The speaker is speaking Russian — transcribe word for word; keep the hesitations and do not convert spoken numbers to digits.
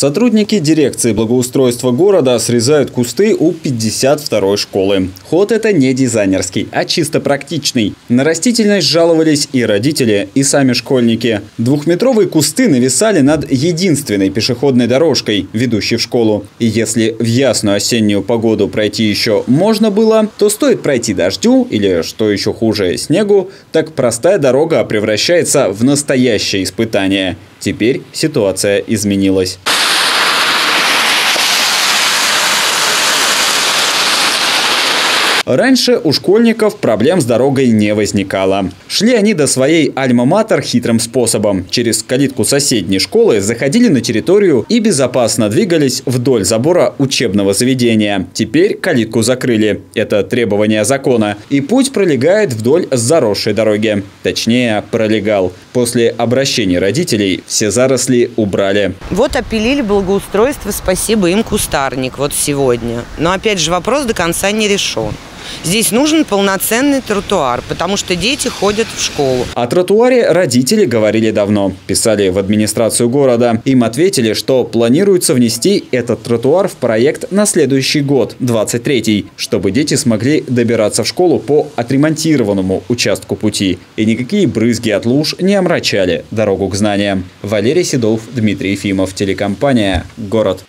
Сотрудники дирекции благоустройства города срезают кусты у пятьдесят второй школы. Ход это не дизайнерский, а чисто практичный. На растительность жаловались и родители, и сами школьники. Двухметровые кусты нависали над единственной пешеходной дорожкой, ведущей в школу. И если в ясную осеннюю погоду пройти еще можно было, то стоит пройти дождю или, что еще хуже, снегу, так простая дорога превращается в настоящее испытание. Теперь ситуация изменилась. Раньше у школьников проблем с дорогой не возникало. Шли они до своей альма-матер хитрым способом. Через калитку соседней школы заходили на территорию и безопасно двигались вдоль забора учебного заведения. Теперь калитку закрыли. Это требование закона. И путь пролегает вдоль заросшей дороги. Точнее, пролегал. После обращения родителей все заросли убрали. Вот опилили благоустройство, спасибо им, кустарник вот сегодня. Но опять же вопрос до конца не решен. Здесь нужен полноценный тротуар, потому что дети ходят в школу. О тротуаре родители говорили давно. Писали в администрацию города. Им ответили, что планируется внести этот тротуар в проект на следующий год, двадцать третий, чтобы дети смогли добираться в школу по отремонтированному участку пути. И никакие брызги от луж не омрачали дорогу к знаниям. Валерий Седов, Дмитрий Ефимов, телекомпания «Город».